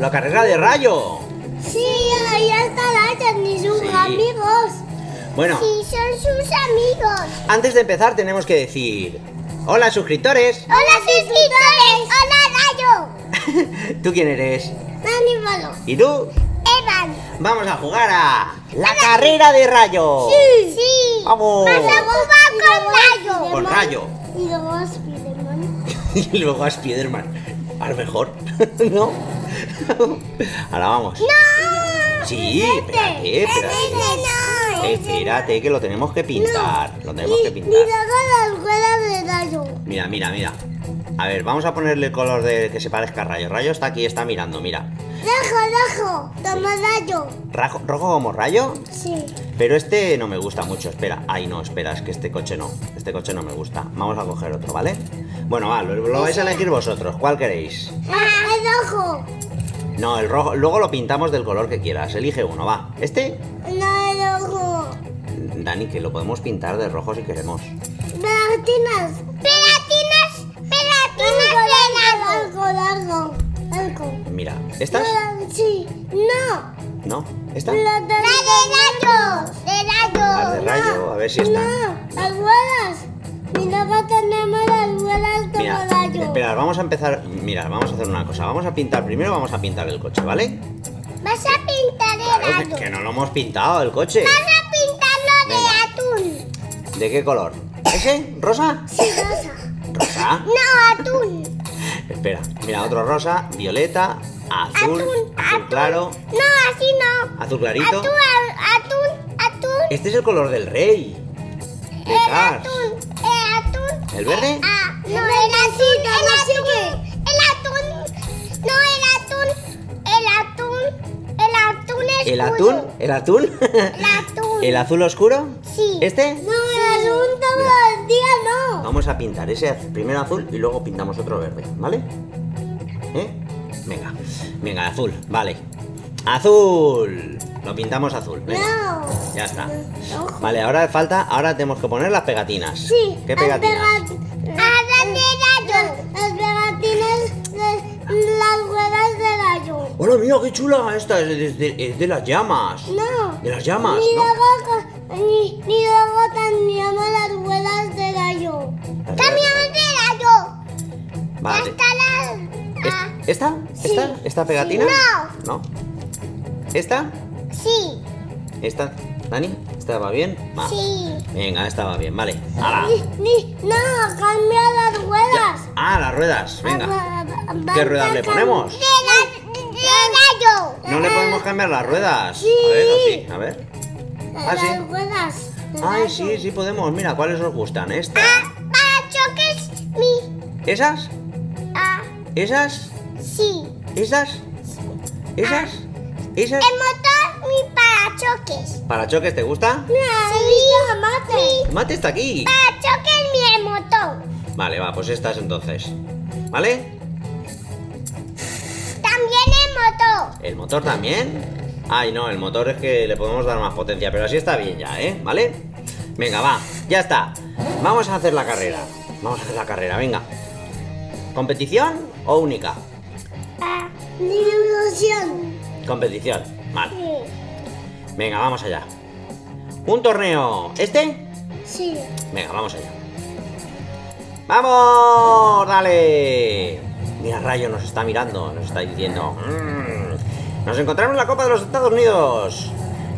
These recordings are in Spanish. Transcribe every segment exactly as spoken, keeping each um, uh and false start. ¡La carrera de Rayo! Sí, ahí está Rayo, ni sus sí. amigos. Bueno. Sí, son sus amigos. Antes de empezar tenemos que decir... ¡Hola, suscriptores! ¡Hola, suscriptores! ¡Hola, Rayo! ¿Tú quién eres? Dani Bolo. ¿Y tú? Evan. Vamos a jugar a... ¡La carrera de Rayo! ¡Sí! ¡Sí! ¡Vamos! ¡Vas a jugar con Rayo! ¡Con Rayo! Y luego a Spiderman. Y luego a Spiderman. A lo mejor. ¿No? Ahora vamos. ¡No! Sí, espérate, espérate. No, espérate, que lo tenemos que pintar. No. Lo tenemos y, que pintar. Mira, la de Rayo. Mira, mira, mira. A ver, vamos a ponerle el color de que se parezca a Rayo. Rayo está aquí, está mirando, mira. Rojo, rojo, como Rayo. ¿Rajo, ¿Rojo como Rayo? Sí. Pero este no me gusta mucho, espera. Ay, no, espera, es que este coche no. Este coche no me gusta. Vamos a coger otro, ¿vale? Bueno, va, lo, lo vais a elegir vosotros. ¿Cuál queréis? Ah, el rojo. No, el rojo. Luego lo pintamos del color que quieras. Elige uno, va. ¿Este? No, el rojo. Dani, que lo podemos pintar de rojo si queremos. Pelatinas. Pelatinas. Pelatinas. Algo, algo, algo. Mira, ¿estas? Sí. No. ¿No? ¿Esta? La de Rayo. De Rayo. La de Rayo, no, a ver si está. No, las ruedas. Mira, va a tener las ruedas como Rayo. Espera, vamos a empezar. Mira, vamos a hacer una cosa. Vamos a pintar primero, vamos a pintar el coche, ¿vale? Vas a pintar de claro, Rayo. Que, que no lo hemos pintado el coche. Vas a pintarlo de Venga. atún. ¿De qué color? ¿Ese? ¿Rosa? Sí, rosa. ¿Rosa? No, atún. Espera, mira, otro rosa, violeta. Azul, azul, azul claro. No, así no. Azul clarito. Atún, atún, atún. Este es el color del rey. De el Cars. atún, el atún. ¿El verde? El, ah, no, el, el azul, el azul. El atún, no, el atún, el atún, el atún es ¿El atún? ¿El atún? El atún. ¿El azul oscuro? Sí. ¿Este? No, el sí. azul todos los días no. Vamos a pintar ese primero azul y luego pintamos otro verde, ¿vale? ¿Eh? Venga, venga, azul, vale. Azul. Lo pintamos azul. Venga. No. Ya está. Ojo. Vale, ahora falta, ahora tenemos que poner las pegatinas. Sí. ¿Qué pegatinas? Ahora las pegatinas de las ruedas de Rayo. Hola, mira, qué chula esta, es de, de, es de las llamas. No. De las llamas. Ni ¿no? luego, ni, ni luego cambiamos las ruedas de Rayo. Cambiamos de Rayo. Vale. ¿Esta? ¿Esta? Sí. ¿Esta pegatina? Sí, no. ¿No? ¿Esta? Sí. ¿Esta? ¿Dani? ¿Esta va bien? Va. Sí. Venga, esta va bien, vale. ¡Hala! Ni, ni, no, cambia las ruedas. Ya. Ah, las ruedas, venga. Va, va, va, ¿Qué ruedas le ponemos? De la, de la yo. ¿No le podemos cambiar las ruedas? Sí. A ver, sí, a ver. Ah, sí. Las ruedas. Ay, sí, sí podemos. Mira, ¿cuáles os gustan? Esta. Ah, choques mi. ¿Esas? Ah. ¿Esas? Sí. ¿Esas? Sí. ¿Esas? Ah. ¿Esas? El motor, mi parachoques. ¿Parachoques te gusta? No, sí. Mate. Sí. Mate está aquí. Parachoques, mi el motor. Vale, va, pues estas entonces. ¿Vale? También el motor. ¿El motor también? Ay, no, el motor es que le podemos dar más potencia, pero así está bien ya, ¿eh? ¿Vale? Venga, va, ya está. Vamos a hacer la carrera. Vamos a hacer la carrera, venga. ¿Competición o única? Ah, competición. Competición, vale. Sí. Venga, vamos allá. ¿Un torneo? ¿Este? Sí. Venga, vamos allá. ¡Vamos! ¡Dale! Mira, Rayo nos está mirando, nos está diciendo. Mmm, nos encontramos en la Copa de los Estados Unidos.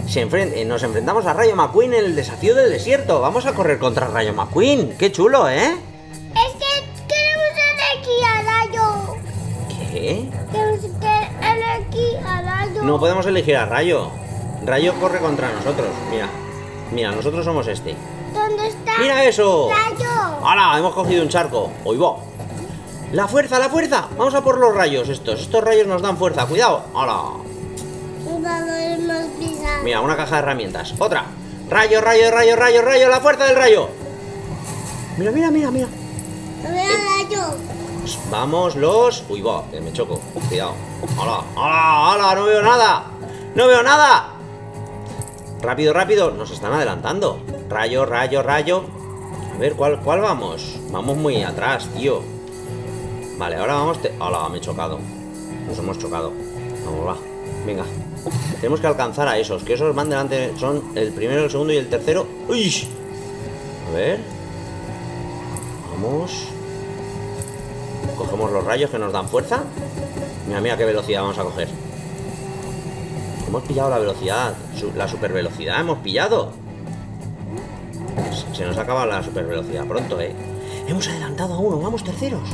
Se enfren- nos enfrentamos a Rayo McQueen en el desafío del desierto. Vamos a correr contra Rayo McQueen. ¡Qué chulo, eh! ¿Eh? No podemos elegir a Rayo. Rayo corre contra nosotros. Mira, mira, nosotros somos este. ¿Dónde está? ¡Mira eso! ¡Rayo! ¡Hala! Hemos cogido un charco. ¡Hoy va! ¡La fuerza, la fuerza! Vamos a por los rayos estos. Estos rayos nos dan fuerza. ¡Cuidado! ¡Hala! Mira, una caja de herramientas. ¡Otra! ¡Rayo, rayo, rayo, rayo, rayo! ¡La fuerza del rayo! Mira, mira, mira, mira. Mira, Rayo. Vamos los... Uy, va, me choco. Cuidado. ¡Hala! ¡Hala! ¡Hala! ¡No veo nada! ¡No veo nada! Rápido, rápido. Nos están adelantando. Rayo, rayo, rayo. A ver, ¿cuál, cuál vamos? Vamos muy atrás, tío. Vale, ahora vamos... Te... ¡Hala! Me he chocado. Nos hemos chocado. Vamos, va. Venga. Tenemos que alcanzar a esos, que esos van delante. Son el primero, el segundo y el tercero. ¡Uy! A ver. Vamos. Cogemos los rayos que nos dan fuerza. Mira, mira qué velocidad vamos a coger. Hemos pillado la velocidad. La super velocidad hemos pillado. Se nos ha acabado la super velocidad pronto, eh. Hemos adelantado a uno. Vamos terceros.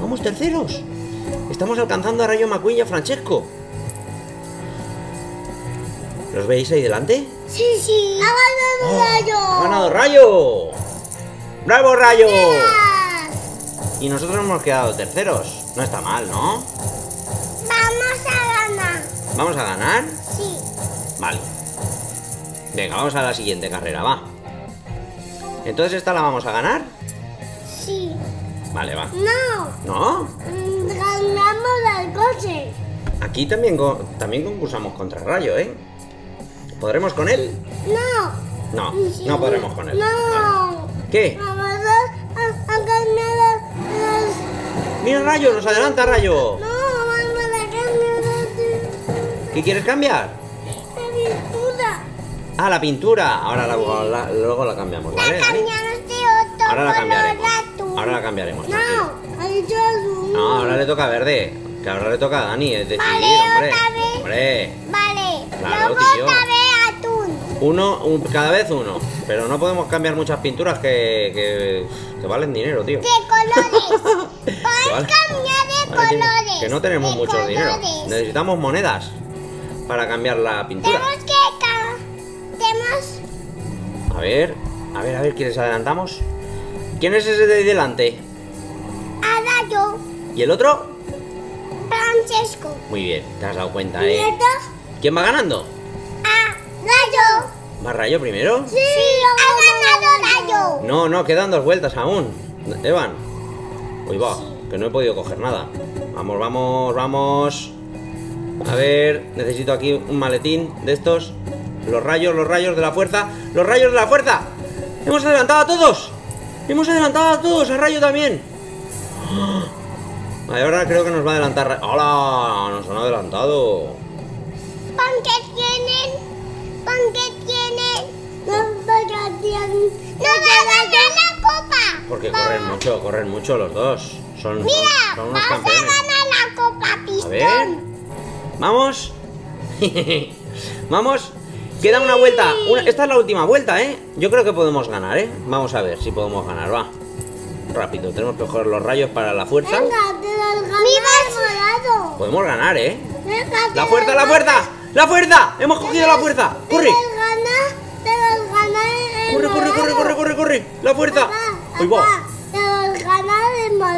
Vamos terceros. Estamos alcanzando a Rayo McQueen y a Francesco. ¿Los veis ahí delante? Sí, sí. ¡Ha ganado Rayo! ¡Ha ganado Rayo! ¡Bravo, Rayo! Y nosotros hemos quedado terceros. No está mal, ¿no? Vamos a ganar. ¿Vamos a ganar? Sí. Vale. Venga, vamos a la siguiente carrera, va. ¿Entonces esta la vamos a ganar? Sí. Vale, va. No. ¿No? Ganamos al coche. Aquí también, también concursamos contra Rayo, ¿eh? ¿Podremos con él? No. No, sí. No podremos con él. No. Vale. ¿Qué? Mira, Rayo, nos adelanta Rayo. No, vamos a cambiar. ¿Qué quieres cambiar? La pintura. Ah, la pintura. Ahora la, la, luego la cambiamos, ¿vale? La cambiamos de otro. Ahora la cambiaremos. Ahora la cambiaremos. No, no, ahora le toca verde. Que ahora le toca a Dani. Es decidir, vale, hombre. Hombre. Vale. Claro, luego otra vez atún. Uno, un, cada vez uno. Pero no podemos cambiar muchas pinturas que, que, que valen dinero, tío. De colores. Vale. Cambiar de vale, colores. Que no tenemos de mucho colores. Dinero. Necesitamos monedas para cambiar la pintura. Tenemos que tenemos. A ver, a ver, a ver, ¿quiénes adelantamos? ¿Quién es ese de delante? A Rayo. ¿Y el otro? Francesco. Muy bien, te has dado cuenta, ¿eh? ¿Quién va ganando? A Rayo. ¿Va Rayo primero? Sí, sí, ha ganado Rayo. No, no, quedan dos vueltas aún. Evan. Uy, va. Sí. Que no he podido coger nada. Vamos, vamos, vamos. A ver, necesito aquí un maletín de estos. Los rayos, los rayos de la fuerza. ¡Los rayos de la fuerza! ¡Hemos adelantado a todos! ¡Hemos adelantado a todos! ¡A Rayo también! Vale, ahora creo que nos va a adelantar. ¡Hola! Nos han adelantado. Porque tienen. Porque tienen. No la copa. Porque corren mucho, corren mucho los dos. Son, mira, son unos vamos campeones. A ganar la copa, pistón. A ver, vamos. Vamos. Queda sí. Una vuelta. Una, esta es la última vuelta, ¿eh? Yo creo que podemos ganar, ¿eh? Vamos a ver si podemos ganar, va. Rápido, tenemos que coger los rayos para la fuerza. Venga, te los ganamos. Podemos ganar, ¿eh? Venga, te la fuerza, la fuerza, la fuerza. Hemos cogido la fuerza. Corre. Te los ganas, te los ganas. Corre, corre, corre, corre, corre, corre. La fuerza. Uy, va.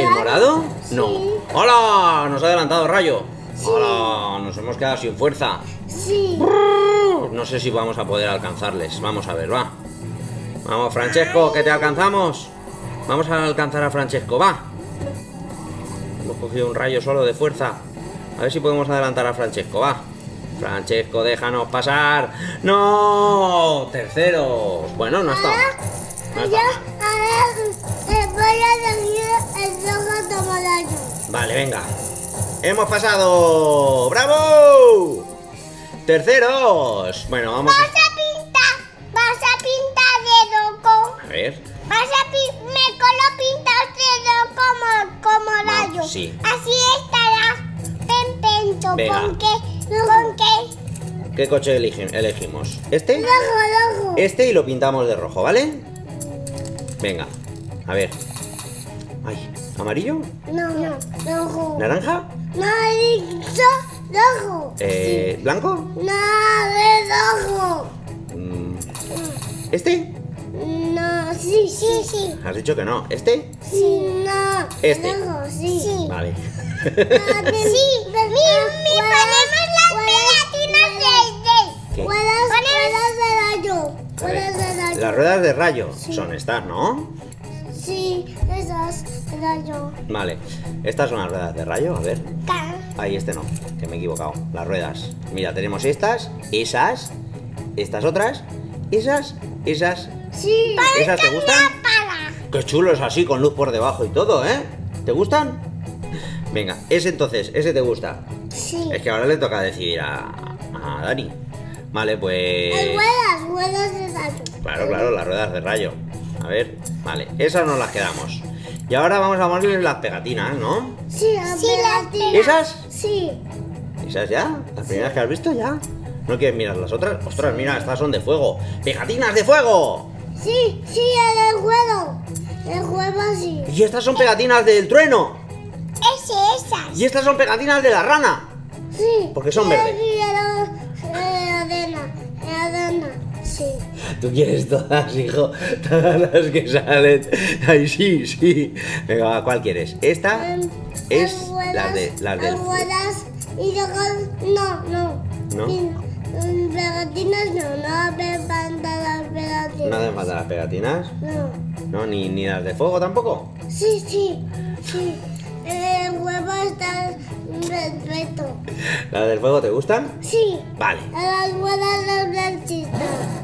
¿El morado? No. Sí. ¡Hola! Nos ha adelantado Rayo. Sí. ¡Hola! Nos hemos quedado sin fuerza. Sí. Brrr. No sé si vamos a poder alcanzarles. Vamos a ver, va. Vamos, Francesco, que te alcanzamos. Vamos a alcanzar a Francesco, va. Hemos cogido un rayo solo de fuerza. A ver si podemos adelantar a Francesco, va. Francesco, déjanos pasar. ¡No! Terceros. Bueno, no está. No está. Vale, venga. ¡Hemos pasado! ¡Bravo! ¡Terceros! Bueno, vamos. Vas a pintar. Vas a pintar de loco. A ver. Vas a pintar. Me colo pintas de loco como, como ah, Rayo. Sí. Así estará. Pempento. ¿Con qué? ¿Con qué? ¿Qué coche elegimos? ¿Este? Rojo, rojo. Este y lo pintamos de rojo, ¿vale? Venga. A ver. Ay, ¿amarillo? No, no, rojo. ¿Naranja? No, rojo. Eh, sí. ¿Blanco? No, de rojo. ¿Este? No, sí, sí, sí. ¿Has dicho que no? ¿Este? Sí, no. ¿Este? Rojo, sí. Sí. Vale. No, de, sí, mi, mi ponemos las pegatinas de, de. Ruedas, ruedas de rayo. Ruedas de rayo. Las ruedas de rayo sí. Son estas, ¿no? Sí, esas de rayo. Vale, estas son las ruedas de rayo, a ver. Ahí este no, que me he equivocado. Las ruedas. Mira, tenemos estas, esas, estas otras, esas, esas. Sí. ¿Esas te gustan? Qué chulo es así, con luz por debajo y todo, ¿eh? ¿Te gustan? Venga, ese entonces, ese te gusta. Sí. Es que ahora le toca decidir a, a Dani. Vale, pues... Hay ruedas, ruedas de rayo. Claro, claro, las ruedas de rayo. A ver, vale, esas nos las quedamos. Y ahora vamos a ponerles las pegatinas, ¿no? Sí, las sí, pegatinas. ¿Esas? Sí. ¿Esas ya? ¿Las primeras sí. que has visto ya? ¿No quieres mirar las otras? Ostras, sí. Mira, estas son de fuego. ¡Pegatinas de fuego! Sí, sí, el juego. El juego sí. Y estas son pegatinas del trueno. Ese, esas. Y estas son pegatinas de la rana. Sí. Porque son verdes. Sí. Tú quieres todas, hijo. Todas las que salen. Ay, sí, sí. Venga, ¿cuál quieres? Esta um, es ruedas, la de las del ruedas y luego no, no. ¿No? Y, um, pegatinas no, no hacen falta las pegatinas. ¿No hacen falta las pegatinas? No. ¿No? ¿Ni, ni las de fuego tampoco? Sí, sí, sí. El huevo está respeto. ¿Las del fuego te gustan? Sí. Vale. Las ruedas las blanchitas.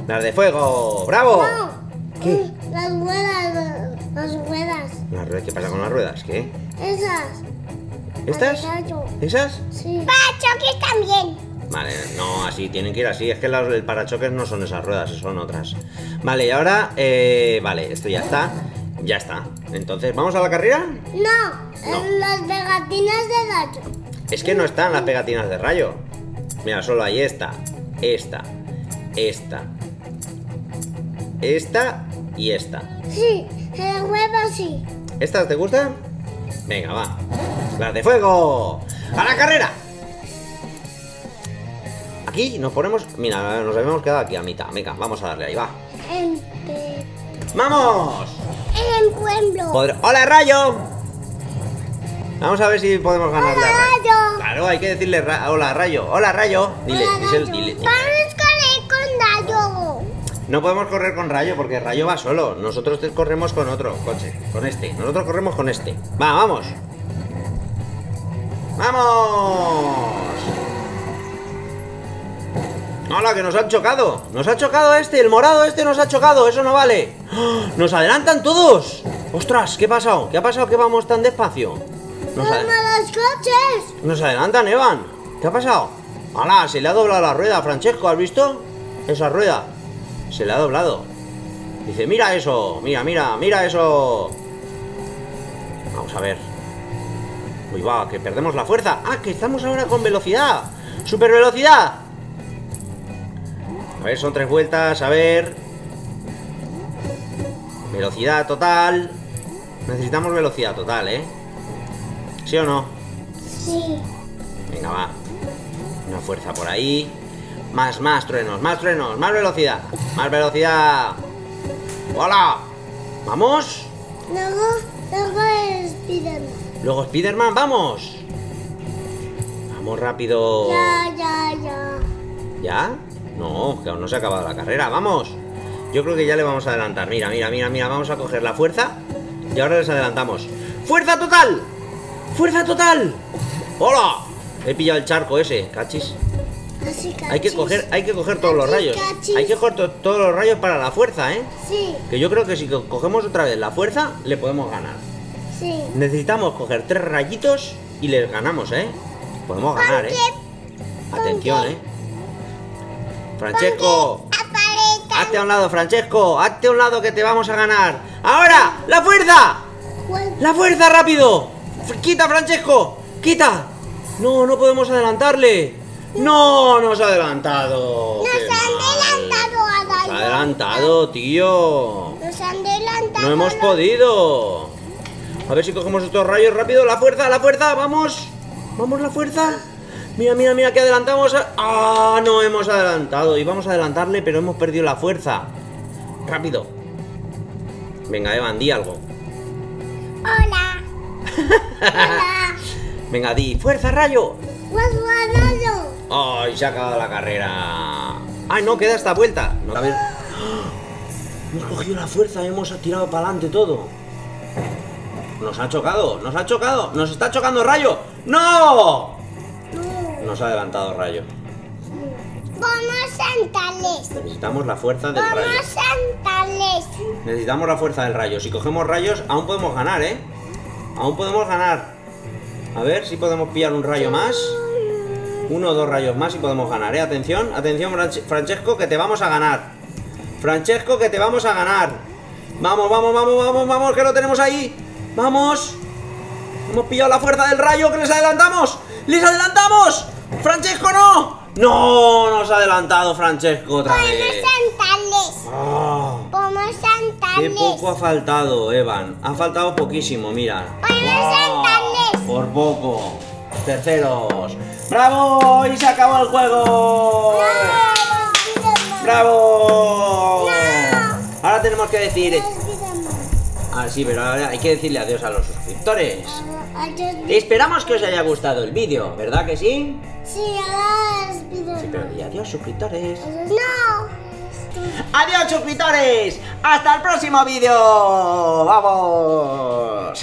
¡Las de fuego! ¡Bravo! No. ¿Qué? Las ruedas. Las ruedas. ¿Las ruedas? ¿Qué pasa con las ruedas? ¿Qué? Esas. ¿Estas? ¿Esas? Sí. Parachoques también. Vale, no, así, tienen que ir así. Es que los, el parachoques no son esas ruedas, son otras. Vale, y ahora, eh, vale, esto ya está. Ya está. Entonces, ¿vamos a la carrera? No, no. Las pegatinas de rayo. Es que no están las pegatinas de rayo. Mira, solo hay esta, esta, esta, esta y esta. Sí, el huevo sí. ¿Estas te gustan? Venga, va. ¡Las de fuego! ¡A la carrera! Aquí nos ponemos... Mira, nos habíamos quedado aquí a mitad. Venga, vamos a darle ahí, va. ¡Vamos! El pueblo. Podr ¡Hola, Rayo! Vamos a ver si podemos ganar. ¡Hola, Rayo! Claro, hay que decirle ra hola, Rayo. ¡Hola, Rayo! Dile, hola, Rayo. Dile, dile. Vamos a correr con Rayo. No podemos correr con Rayo porque Rayo va solo. Nosotros corremos con otro coche. Con este. Nosotros corremos con este. Va, vamos. ¡Vamos! ¡Hola, que nos han chocado! ¡Nos ha chocado este! ¡El morado este nos ha chocado! ¡Eso no vale! ¡Oh! ¡Nos adelantan todos! ¡Ostras! ¿Qué ha pasado? ¿Qué ha pasado que vamos tan despacio? ¡Nos adelantan los coches! ¡Nos adelantan, Evan! ¿Qué ha pasado? ¡Hala! Se le ha doblado la rueda a Francesco, ¿has visto? Esa rueda. Se le ha doblado. Dice, mira eso. Mira, mira, mira eso. Vamos a ver. Uy, va, que perdemos la fuerza. ¡Ah, que estamos ahora con velocidad! ¡Super velocidad! A ver, son tres vueltas, a ver. Velocidad total. Necesitamos velocidad total, ¿eh? ¿Sí o no? Sí. Venga, va. Una fuerza por ahí. Más, más truenos, más truenos, más velocidad. Más velocidad. ¡Hola! ¿Vamos? Luego, luego Spiderman. Luego Spiderman, vamos. Vamos rápido. Ya, ya, ya. ¿Ya? No, que aún no se ha acabado la carrera, vamos. Yo creo que ya le vamos a adelantar. Mira, mira, mira, mira, vamos a coger la fuerza. Y ahora les adelantamos. ¡Fuerza total! ¡Fuerza total! ¡Hola! He pillado el charco ese, cachis. Así, cachis. Hay que coger, hay que coger todos cachis, los rayos cachis. Hay que coger to todos los rayos para la fuerza, ¿eh? Sí. Que yo creo que si cogemos otra vez la fuerza, le podemos ganar. Sí. Necesitamos coger tres rayitos y les ganamos, ¿eh? Podemos ganar, ¿eh? Atención, ¿eh? Francesco, hazte a un lado, Francesco, hazte a un lado que te vamos a ganar. Ahora, la fuerza, la fuerza rápido. Quita, Francesco, quita. No, no podemos adelantarle. No, nos ha adelantado. Nos han adelantado, nos ha adelantado, tío. Nos han adelantado. No hemos podido. A ver si cogemos estos rayos rápido. La fuerza, la fuerza, vamos, vamos la fuerza. Mira, mira, mira que adelantamos a... ¡Ah! No hemos adelantado. Íbamos a adelantarle, pero hemos perdido la fuerza. Rápido. Venga, Evan, di algo. Hola. Hola. Venga, di. ¡Fuerza, Rayo! ¡Fuerza, Rayo! ¡Ay, se ha acabado la carrera! ¡Ay, no! Queda esta vuelta. No, a ver. ¡Oh! Hemos cogido la fuerza y hemos tirado para adelante todo. Nos ha chocado, nos ha chocado. ¡Nos está chocando Rayo! ¡No! Nos ha adelantado Rayo. Vamos a sentales. Necesitamos la fuerza del Vamos rayo. Vamos a Necesitamos la fuerza del rayo. Si cogemos rayos, aún podemos ganar, ¿eh? Aún podemos ganar. A ver si podemos pillar un rayo más. uno o dos rayos más y podemos ganar, ¿eh? Atención, atención, Francesco, que te vamos a ganar. Francesco, que te vamos a ganar. Vamos, vamos, vamos, vamos, vamos, que lo tenemos ahí. Vamos. Hemos pillado la fuerza del rayo, que les adelantamos. ¡Les adelantamos! ¡Francesco, no! ¡No! Nos ha adelantado Francesco otra vez. Oh, ¡qué poco ha faltado, Evan! Ha faltado poquísimo, mira. Oh, por poco. Terceros. ¡Bravo! ¡Y se acabó el juego! No, ¡bravo! No. Ahora tenemos que decir... Ah, sí, pero ahora hay que decirle adiós a los suscriptores. Esperamos que os haya gustado el vídeo, ¿verdad que sí? Sí, adiós, vídeo. Sí, pero y adiós, suscriptores. No. Adiós, suscriptores. Hasta el próximo vídeo. Vamos.